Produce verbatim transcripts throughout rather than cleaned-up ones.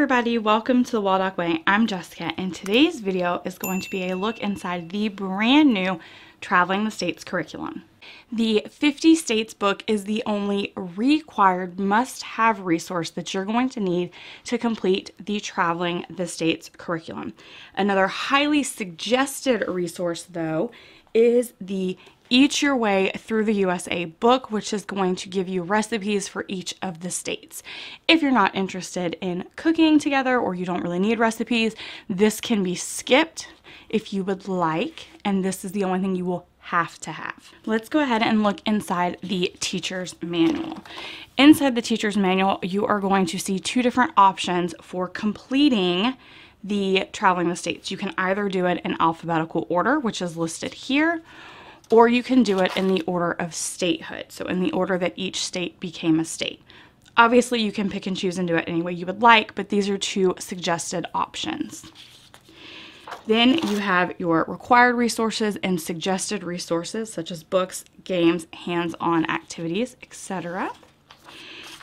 everybody, welcome to The Waldock Way. I'm Jessica and today's video is going to be a look inside the brand new Traveling the States curriculum. The fifty States book is the only required must-have resource that you're going to need to complete the Traveling the States curriculum. Another highly suggested resource though is the Eat Your Way Through the U S A book, which is going to give you recipes for each of the states. If you're not interested in cooking together or you don't really need recipes, this can be skipped if you would like, and this is the only thing you will have to have. Let's go ahead and look inside the teacher's manual. Inside the teacher's manual, you are going to see two different options for completing the Traveling the States. You can either do it in alphabetical order, which is listed here, or you can do it in the order of statehood, so in the order that each state became a state. Obviously, you can pick and choose and do it any way you would like, but these are two suggested options. Then you have your required resources and suggested resources, such as books, games, hands-on activities, et cetera.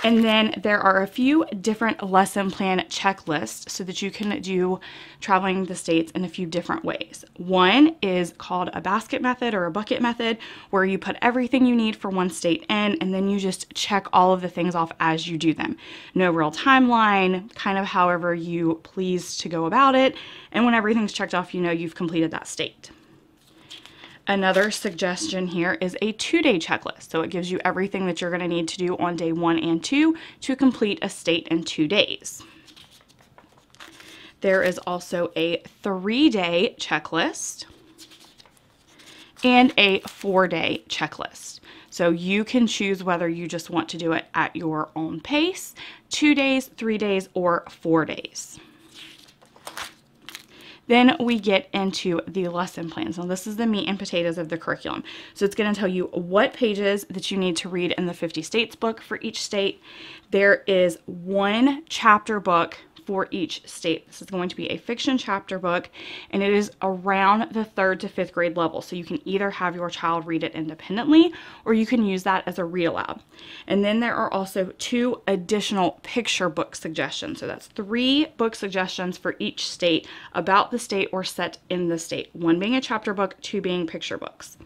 And then there are a few different lesson plan checklists so that you can do Traveling the States in a few different ways. One is called a basket method or a bucket method, where you put everything you need for one state in and then you just check all of the things off as you do them. No real timeline, kind of however you please to go about it. And when everything's checked off, you know you've completed that state. Another suggestion here is a two-day checklist. So it gives you everything that you're going to need to do on day one and two to complete a state in two days. There is also a three-day checklist and a four-day checklist. So you can choose whether you just want to do it at your own pace, two days, three days, or four days. Then we get into the lesson plans. Now this is the meat and potatoes of the curriculum. So it's going to tell you what pages that you need to read in the fifty States book for each state. There is one chapter book for each state. This is going to be a fiction chapter book, and it is around the third to fifth grade level. So you can either have your child read it independently, or you can use that as a read aloud. And then there are also two additional picture book suggestions. So that's three book suggestions for each state about the state or set in the state. One being a chapter book, two being picture books.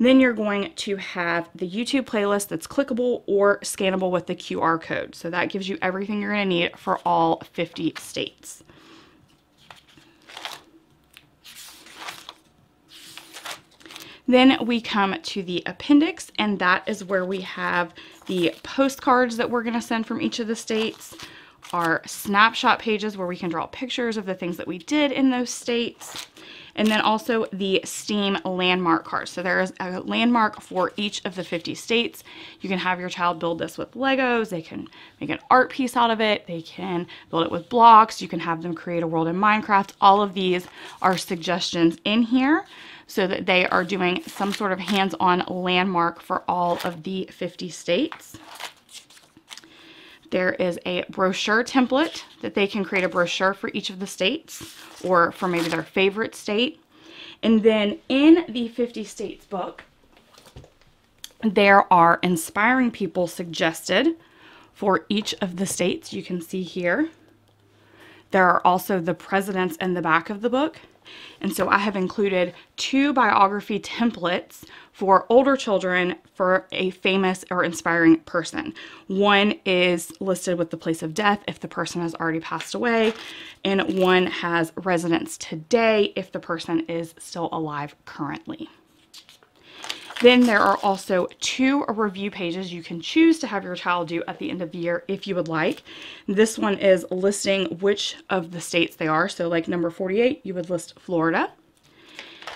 Then you're going to have the YouTube playlist that's clickable or scannable with the Q R code. So that gives you everything you're going to need for all fifty states. Then we come to the appendix, and that is where we have the postcards that we're going to send from each of the states, our snapshot pages where we can draw pictures of the things that we did in those states, and then also the STEAM landmark cards. So there is a landmark for each of the fifty states. You can have your child build this with Legos. They can make an art piece out of it. They can build it with blocks. You can have them create a world in Minecraft. All of these are suggestions in here so that they are doing some sort of hands-on landmark for all of the fifty states. There is a brochure template that they can create a brochure for each of the states or for maybe their favorite state. And then in the fifty States book, there are inspiring people suggested for each of the states. You can see here. There are also the presidents in the back of the book. And so I have included two biography templates for older children for a famous or inspiring person. One is listed with the place of death if the person has already passed away, and one has residence today if the person is still alive currently. Then there are also two review pages you can choose to have your child do at the end of the year if you would like. This one is listing which of the states they are. So like number forty-eight, you would list Florida.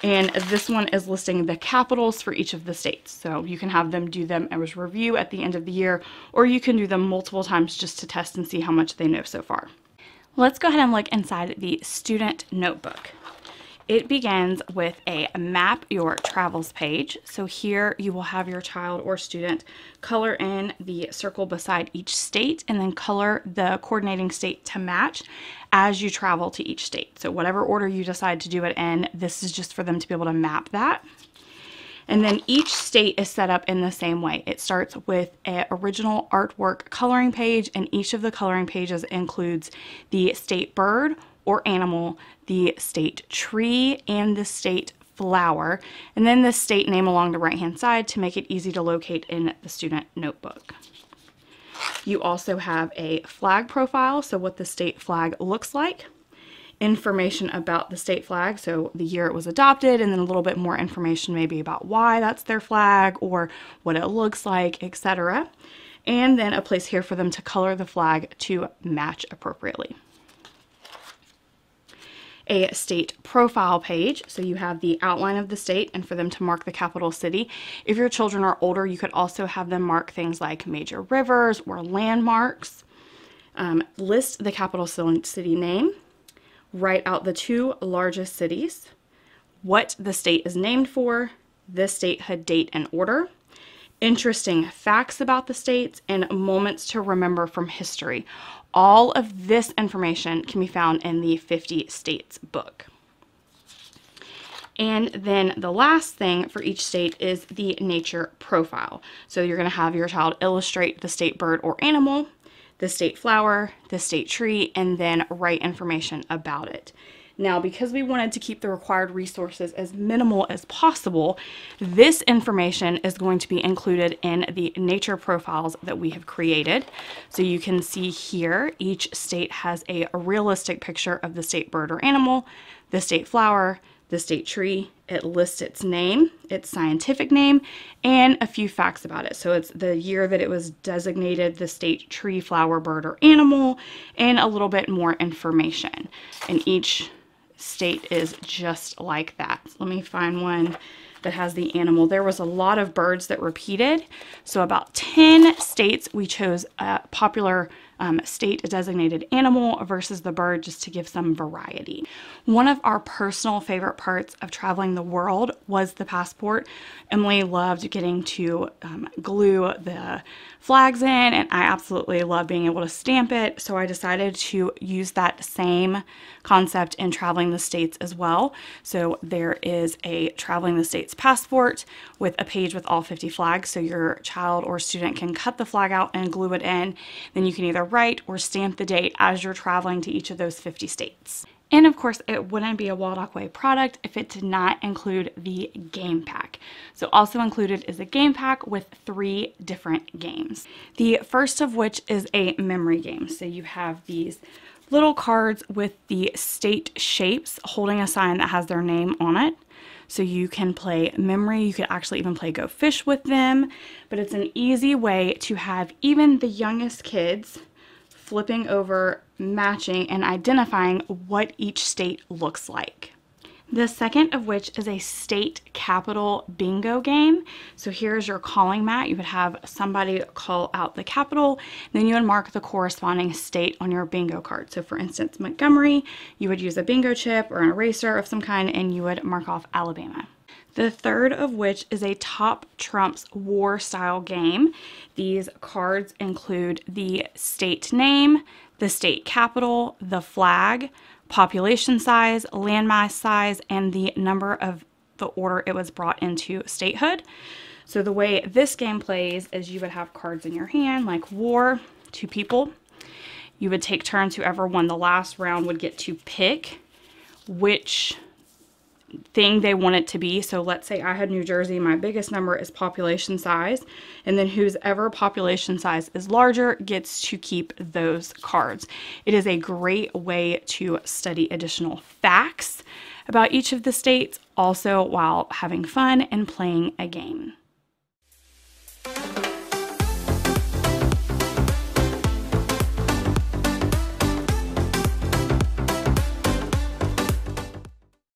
And this one is listing the capitals for each of the states. So you can have them do them as a review at the end of the year, or you can do them multiple times just to test and see how much they know so far. Let's go ahead and look inside the student notebook. It begins with a map your travels page. So here you will have your child or student color in the circle beside each state and then color the coordinating state to match as you travel to each state. So whatever order you decide to do it in, this is just for them to be able to map that. And then each state is set up in the same way. It starts with an original artwork coloring page, and each of the coloring pages includes the state bird or animal, the state tree, and the state flower, and then the state name along the right hand side to make it easy to locate in the student notebook. You also have a flag profile, so what the state flag looks like, information about the state flag, so the year it was adopted, and then a little bit more information maybe about why that's their flag or what it looks like, et cetera. And then a place here for them to color the flag to match appropriately. A state profile page, so you have the outline of the state and for them to mark the capital city. If your children are older, you could also have them mark things like major rivers or landmarks. Um, list the capital city name, write out the two largest cities, what the state is named for, the statehood date and order, interesting facts about the states, and moments to remember from history. All of this information can be found in the fifty states book. And then the last thing for each state is the nature profile. So you're going to have your child illustrate the state bird or animal, the state flower, the state tree, and then write information about it. Now, because we wanted to keep the required resources as minimal as possible, this information is going to be included in the nature profiles that we have created. So you can see here, each state has a realistic picture of the state bird or animal, the state flower, the state tree. It lists its name, its scientific name, and a few facts about it. So it's the year that it was designated, the state tree, flower, bird, or animal, and a little bit more information. And each state is just like that. Let me find one that has the animal. There was a lot of birds that repeated, so about ten states we chose a popular um, state designated animal versus the bird, just to give some variety. One of our personal favorite parts of traveling the world was the passport. Emily loved getting to um, glue the flags in, and I absolutely love being able to stamp it, so I decided to use that same concept in Traveling the States as well. So there is a Traveling the States passport with a page with all fifty flags, so your child or student can cut the flag out and glue it in. Then you can either write or stamp the date as you're traveling to each of those fifty states. And of course, it wouldn't be a Waldock Way product if it did not include the game pack. So also included is a game pack with three different games. The first of which is a memory game. So you have these little cards with the state shapes holding a sign that has their name on it. So you can play memory, you could actually even play go fish with them, but it's an easy way to have even the youngest kids flipping over, matching, and identifying what each state looks like. The second of which is a state capital bingo game. So here's your calling mat. You would have somebody call out the capital, then you would mark the corresponding state on your bingo card. So for instance, Montgomery, you would use a bingo chip or an eraser of some kind, and you would mark off Alabama. The third of which is a Top Trumps War style game. These cards include the state name, the state capital, the flag, population size, landmass size, and the number of the order it was brought into statehood. So the way this game plays is you would have cards in your hand, like war, two people. You would take turns. Whoever won the last round would get to pick which thing they want it to be. So let's say I had New Jersey, my biggest number is population size, and then whose ever population size is larger gets to keep those cards. It is a great way to study additional facts about each of the states, also while having fun and playing a game.